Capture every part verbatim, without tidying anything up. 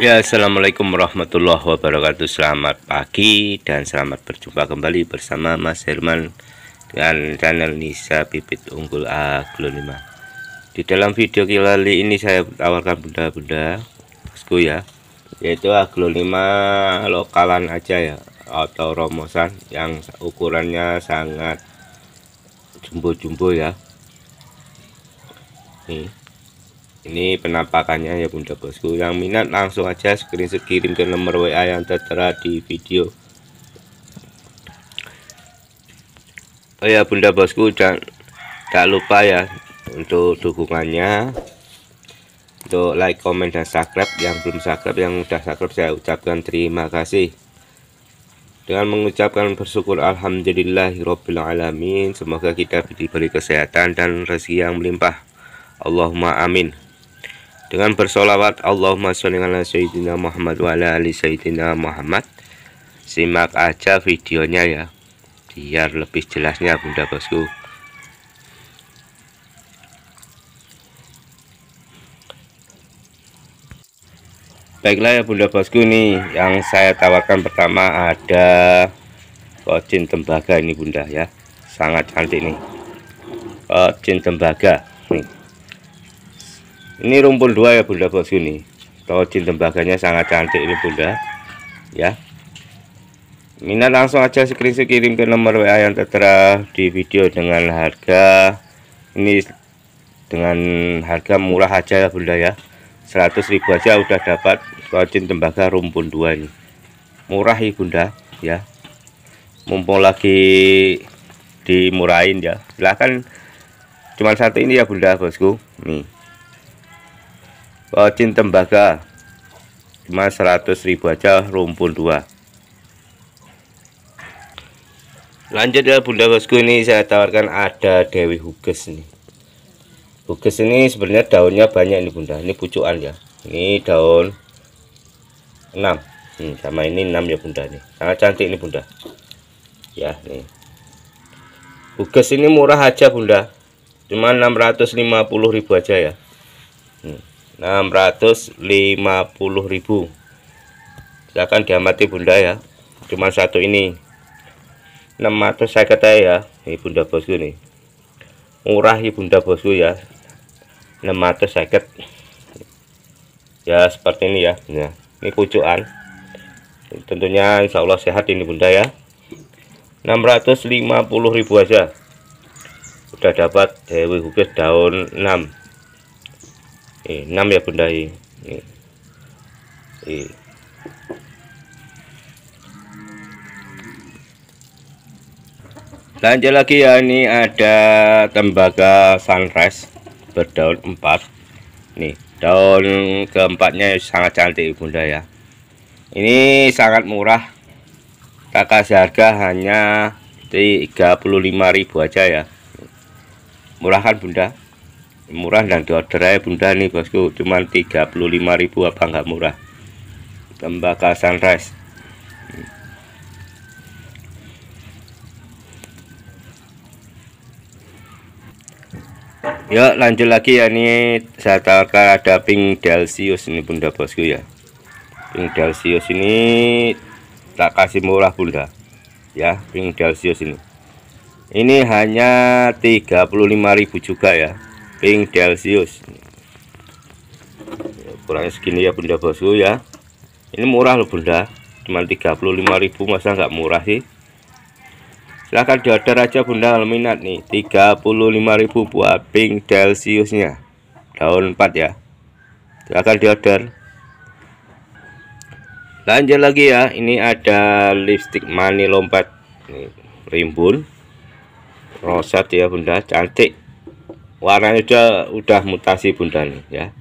Ya, assalamualaikum warahmatullahi wabarakatuh. Selamat pagi dan selamat berjumpa kembali bersama Mas Herman dengan channel Nisa Bibit Unggul Aglonema. Di dalam video kali ini saya tawarkan benda-benda bosku ya, yaitu aglonema lokalan aja ya, atau romosan yang ukurannya sangat jumbo-jumbo ya. Nih, ini penampakannya ya bunda bosku. Yang minat langsung aja screenshot kirim ke nomor W A yang tertera di video. Oh ya bunda bosku, jangan tak lupa ya untuk dukungannya, untuk like, komen, dan subscribe. Yang belum subscribe, yang udah subscribe saya ucapkan terima kasih dengan mengucapkan bersyukur alhamdulillahirabbil alamin. Semoga kita diberi kesehatan dan rezeki yang melimpah, Allahumma amin. Dengan bersolawat Allahumma sholli ala sayyidina Muhammad wa ala ali sayyidina Muhammad. Simak aja videonya ya, biar lebih jelasnya bunda bosku. Baiklah ya bunda bosku, nih yang saya tawarkan pertama ada kocin tembaga ini bunda ya, sangat cantik nih kocin tembaga nih. Ini rumpun dua ya bunda bosku nih. Kocin tembaganya sangat cantik ini bunda ya. Minat langsung aja screenshot kirim ke nomor W A yang tertera di video dengan harga ini, dengan harga murah aja ya bunda ya. seratus ribu aja udah dapat kocin tembaga rumpun dua ini. Murah ya bunda ya. Mumpung lagi dimurahin ya. Silahkan, cuman satu ini ya bunda bosku. Nih. Kocin tembaga cuma seratus ribu aja rumpun dua. Lanjut ya bunda bosku, ini saya tawarkan ada Dewi Hughes nih. Hughes ini sebenarnya daunnya banyak nih bunda, ini pucuan ya. Ini daun enam. Hmm, sama ini enam ya bunda nih. Sangat cantik nih bunda. Ya, nih. Hughes ini murah aja bunda. Cuma enam ratus lima puluh ribu aja ya. Hmm. enam ratus lima puluh ribu. Silakan diamati bunda ya. Cuma satu ini enam ratus saya kata ya. Ini bunda bosku nih. Murah ya bunda bosku ya. enam ratus saya kata. Ya seperti ini ya. Ini pucuan. Tentunya insya Allah sehat ini bunda ya. enam ratus lima puluh ribu aja. Udah dapat Dewi Hughes daun enam. Eh, enam ya bunda ini. Eh, eh. Lanjut lagi ya, ini ada tembaga sunrise berdaun empat. Nih, daun keempatnya sangat cantik bunda ya. Ini sangat murah. Tak kasih harga hanya tiga puluh lima ribu aja ya. Murah kan bunda? Murah dan diordernya bunda nih bosku, cuman tiga puluh lima ribu, apa enggak murah. Tembaga sunrise. Yuk lanjut lagi ya, ini saya tawarkan ada Pink Dalsius ini bunda bosku ya. Pink Dalsius ini tak kasih murah bunda ya. Pink Dalsius ini ini hanya tiga puluh lima ribu juga ya. Pink Dalsius ukurannya segini ya bunda bosku ya. Ini murah loh bunda, cuma tiga puluh lima ribu, masa nggak murah sih. Silahkan diorder aja bunda kalau minat nih. Tiga puluh lima ribu buat Pink Dalsiusnya daun empat ya. Silahkan diorder. Lanjut lagi ya, ini ada Lipstick Mani Lompat ini, rimbun roset ya bunda, cantik. Warnanya udah, udah mutasi bunda nih ya.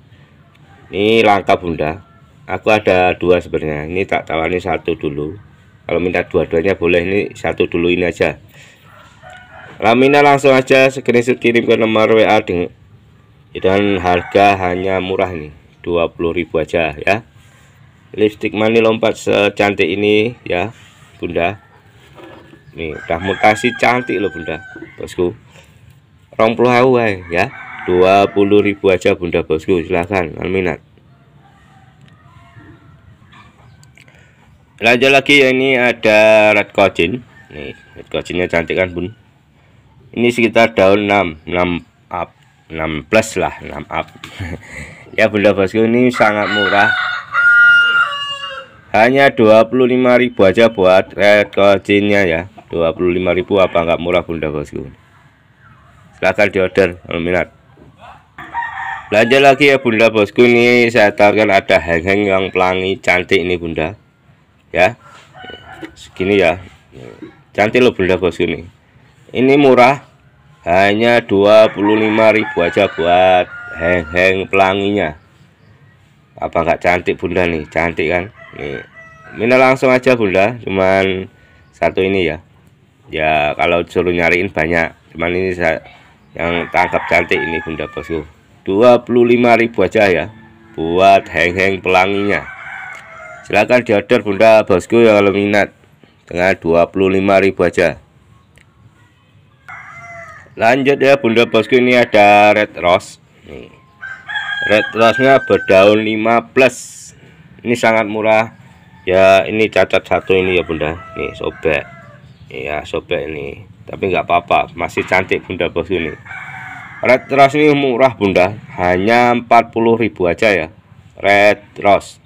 Ini langka bunda. Aku ada dua sebenarnya. Ini tak tawani satu dulu. Kalau minta dua-duanya boleh, ini satu dulu ini aja. Lamina langsung aja screenshot kirim ke nomor W A dengan, dengan harga hanya murah nih, dua puluh ribu aja ya. Lipstick Mani Lompat secantik ini ya bunda. Nih udah mutasi cantik loh bunda bosku. dua puluh ribu ya, dua puluh ribu aja bunda bosku. Silahkan minat. Lanjut lagi, ya, ini ada Red Kochin. Nih, Red Kocinnya cantik kan, Bun. Ini sekitar daun enam, enam up, enam plus lah, enam up. Ya, Bunda Bosku, ini sangat murah. Hanya dua puluh lima ribu aja buat Red Kocinnya ya. dua puluh lima ribu apa enggak murah, Bunda Bosku? Silahkan diorder kalau minat. Lanjut lagi, ya, Bunda Bosku, ini saya tawarkan ada Heng-heng yang pelangi cantik ini, Bunda. Ya, segini ya, cantik loh Bunda Bosku nih. Ini murah, hanya dua puluh lima ribu aja buat Heng-heng pelanginya. Apa enggak cantik Bunda nih? Cantik kan nih. Minta langsung aja Bunda, cuman satu ini ya. Ya kalau suruh nyariin banyak, cuman ini saya yang tangkap cantik ini Bunda Bosku. dua puluh lima ribu aja ya buat Heng-heng pelanginya. Silahkan diorder Bunda Bosku ya kalau minat dengan dua puluh lima ribu aja. Lanjut ya Bunda Bosku, ini ada Red Rose nih. Red Rose nya berdaun lima plus. Ini sangat murah ya, ini cacat satu ini ya Bunda. Nih sobek. Iya sobek ini. Tapi nggak apa-apa, masih cantik Bunda Bosku nih. Red Rose ini murah Bunda, hanya empat puluh ribu aja ya. Red Rose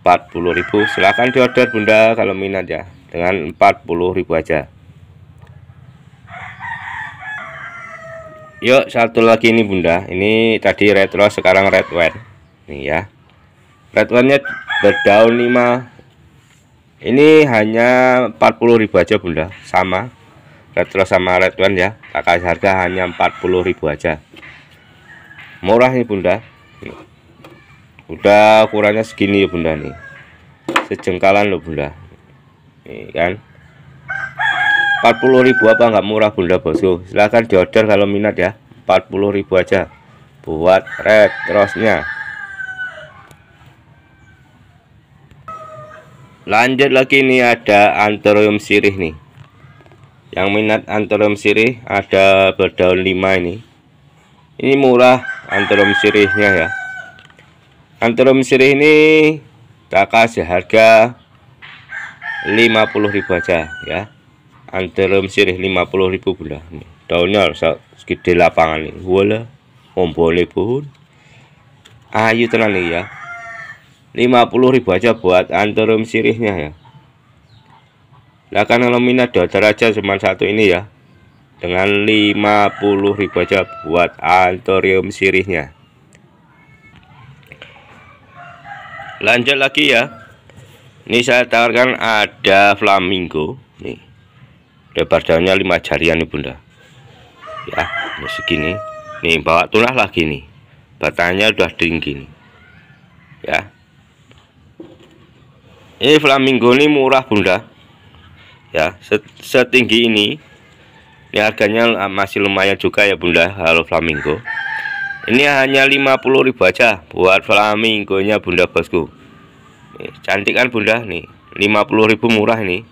empat puluh ribu, silahkan diorder Bunda kalau minat ya dengan empat puluh ribu aja. Yuk satu lagi ini Bunda, ini tadi Red Rose sekarang Red White nih ya. Red White nya berdaun lima, ini hanya empat puluh ribu aja Bunda, sama Red Rose sama Red White ya, tak kasih harga hanya empat puluh ribu aja. Murah nih Bunda. Udah ukurannya segini ya Bunda nih, sejengkalan loh Bunda nih kan. Empat puluh ribu apa nggak murah Bunda Bosku? Silahkan diorder kalau minat ya, empat puluh ribu aja buat Red Rose nya. Lanjut lagi, ini ada Anthurium Sirih nih. Yang minat Anthurium Sirih ada berdaun lima ini. Ini murah Anthurium Sirihnya ya. Anthurium Sirih ini tak kasih harga lima puluh ribu aja ya. Anthurium Sirih lima puluh ribu Bunda. Daunnya segede lapangan nih. Wala ombone pun. Ayu tenan nih ya. lima puluh ribu aja buat Anthurium Sirihnya ya. Lah kan kalau minat dodor aja cuma satu ini ya. Dengan lima puluh ribu aja buat Anthurium Sirihnya. Lanjut lagi ya, ini saya tawarkan ada Flamingo nih, lebar daunnya lima jarian nih Bunda ya, ini segini nih, bawa tunas lagi nih, batangnya udah tinggi nih ya. Ini Flamingo ini murah Bunda ya, setinggi ini. Ini harganya masih lumayan juga ya Bunda. Halo Flamingo, ini hanya lima puluh ribu aja buat flamingonya Bunda Bosku. Nih, cantik kan Bunda nih. lima puluh ribu murah nih.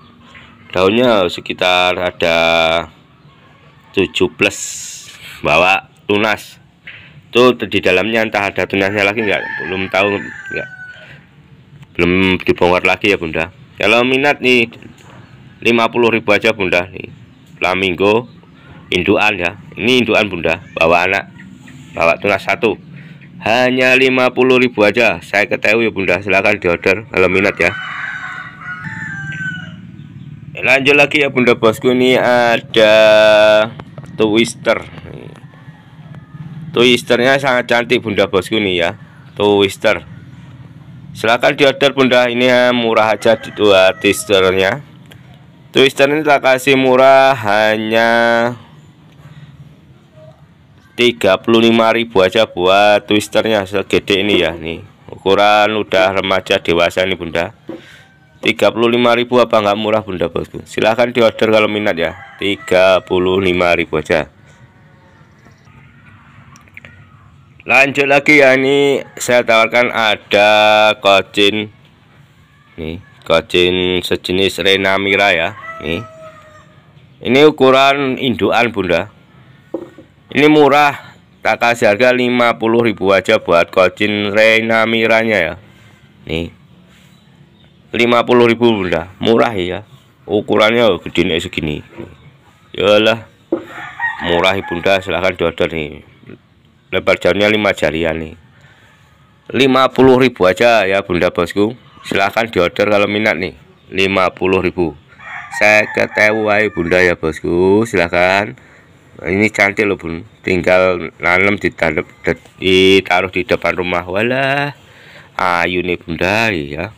Daunnya sekitar ada tujuh plus, bawa tunas. Tuh di dalamnya entah ada tunasnya lagi enggak, belum tahu enggak. Belum dibongkar lagi ya Bunda. Kalau minat nih lima puluh ribu aja Bunda nih. Flamingo induan ya. Ini induan Bunda, bawa anak, bawa tunas satu, hanya lima puluh ribu aja saya ketahui ya Bunda. Silahkan diorder kalau minat ya. Lanjut lagi ya Bunda Bosku, ini ada Twister. Twisternya sangat cantik Bunda Bosku nih ya. Twister silahkan diorder Bunda, ini murah aja dua Twisternya. Twister ini tak kasih murah, hanya tiga puluh lima ribu aja buat Twisternya. Segede ini ya nih, ukuran udah remaja dewasa nih Bunda. Tiga puluh lima ribu apa nggak murah Bunda Bosku? Silahkan diorder kalau minat ya, tiga puluh lima ribu aja. Lanjut lagi ya, ini saya tawarkan ada Kochin nih, Kochin sejenis Renamira ya nih. Ini ukuran induan Bunda. Ini murah, tak kasih harga lima puluh ribu aja buat Kochin Reina Miranya ya. Nih. lima puluh ribu udah murah ya, ukurannya gede nih segini. Yalah murah Bunda, silahkan diorder nih. Lebar jarinya lima jarian nih, lima puluh ribu aja ya Bunda Bosku. Silahkan diorder kalau minat nih, lima puluh ribu. Saya ketewai Bunda ya Bosku, silahkan. Ini cantik loh Bun, tinggal nanam ditaruh, ditaruh di depan rumah. Walah ayu nih Bunda ya.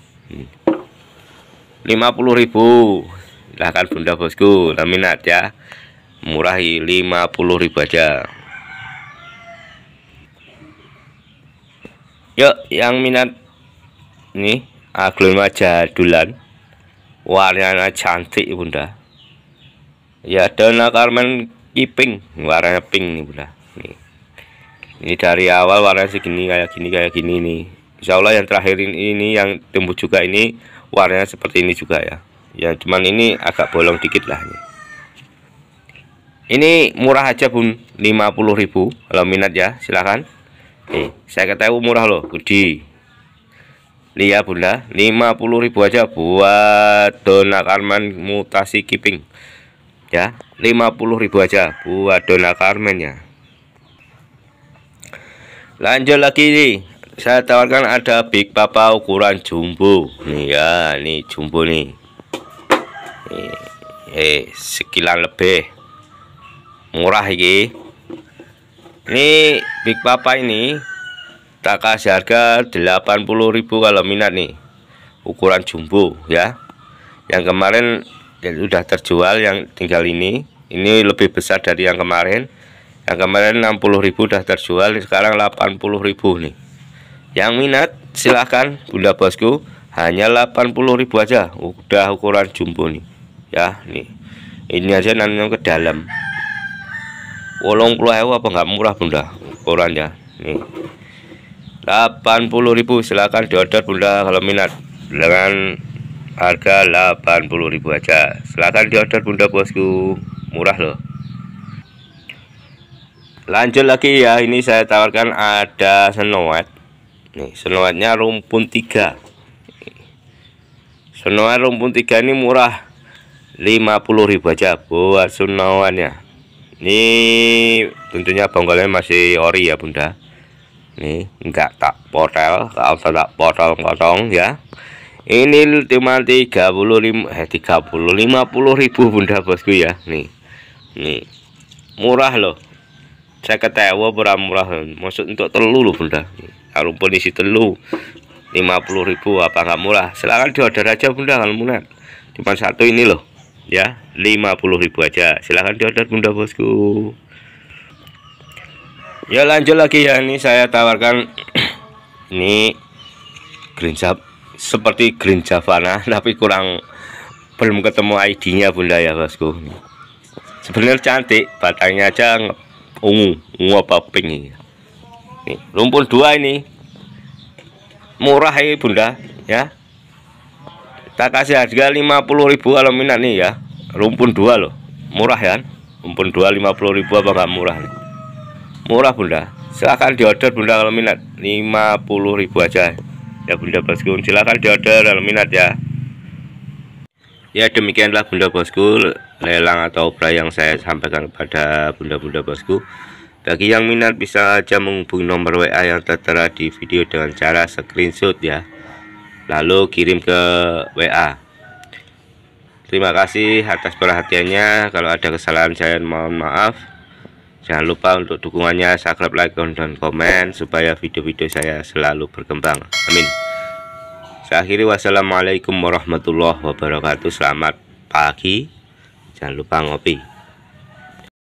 Lima puluh ribu silahkan Bunda Bosku, nah, minat ya, murah lima puluh ribu aja. Yuk yang minat nih Aglimaja jadulan, warnanya cantik Bunda ya. Donna Carmen pink, warnanya pink nih Bunda. Nih. Ini dari awal warnanya segini kayak gini kayak gini nih. Insyaallah yang terakhir ini, ini yang tumbuh juga ini warnanya seperti ini juga ya. Ya cuman ini agak bolong dikit lah nih. Ini murah aja Bun, lima puluh ribu kalau minat ya, silakan. Nih, saya ketahui murah loh, Budi. Lihat Bunda, lima puluh ribu aja buat Donna Carmen mutasi kiping. Ya, lima puluh ribu aja buat Donna Carmen ya. Lanjut lagi nih, saya tawarkan ada Big Papa ukuran jumbo. Nih ya, ini jumbo nih. Nih eh sekilan lebih. Murah iki. Ini Big Papa ini tak kasih harga delapan puluh ribu kalau minat nih. Ukuran jumbo ya. Yang kemarin dan udah terjual, yang tinggal ini ini lebih besar dari yang kemarin. Yang kemarin enam puluh ribu udah terjual, sekarang delapan puluh ribu nih. Yang minat silahkan Bunda Bosku, hanya delapan puluh ribu aja, udah ukuran jumbo nih ya. Nih ini aja nanam ke dalam wolong puluh apa nggak murah Bunda ukurannya nih. Delapan puluh ribu silahkan diorder Bunda kalau minat dengan harga delapan puluh ribu aja. Silahkan diorder Bunda Bosku, murah loh. Lanjut lagi ya, ini saya tawarkan ada Snow White. Nih, Snow White-nya rumpun tiga. Snow White rumpun tiga ini murah, lima puluh ribu aja buat Snow White-nya. Ini tentunya bonggolnya masih ori ya Bunda. Nih, enggak tak porel, enggak tak potong-potong ya. Ini cuma tiga puluh lima eh tiga puluh lima puluh ribu Bunda Bosku ya. Nih. Nih. Murah loh. Saya ketawa murah-murah. Maksud untuk telu loh Bunda. Rumpun isi telu lima puluh ribu apa enggak murah? Silakan diorder aja Bunda kalau minat. Cuma satu ini loh. Ya, lima puluh ribu aja. Silakan diorder Bunda Bosku. Ya lanjut lagi ya, ini saya tawarkan ini Green Jab, seperti Green Javana tapi kurang belum ketemu I D-nya Bunda ya Bosku. Sebenarnya cantik, batangnya aja ungu, ungu apa pink. Nih, rumpun dua ini murah ini Bunda ya. Tak kasih harga lima puluh ribu kalau minat nih ya. Rumpun dua loh, murah ya. Rumpun dua lima puluh ribu apa enggak murah nih? Murah Bunda. Silahkan diorder Bunda kalau minat, lima puluh ribu aja. Ya Bunda Bosku, silakan diorder kalau minat ya. Ya demikianlah Bunda Bosku lelang atau obral yang saya sampaikan kepada Bunda-Bunda Bosku. Bagi yang minat bisa aja menghubungi nomor W A yang tertera di video dengan cara screenshot ya, lalu kirim ke W A. Terima kasih atas perhatiannya. Kalau ada kesalahan saya mohon maaf. Jangan lupa untuk dukungannya, subscribe, like, dan komen supaya video-video saya selalu berkembang. Amin. Saya akhiri, wassalamualaikum warahmatullahi wabarakatuh. Selamat pagi. Jangan lupa ngopi.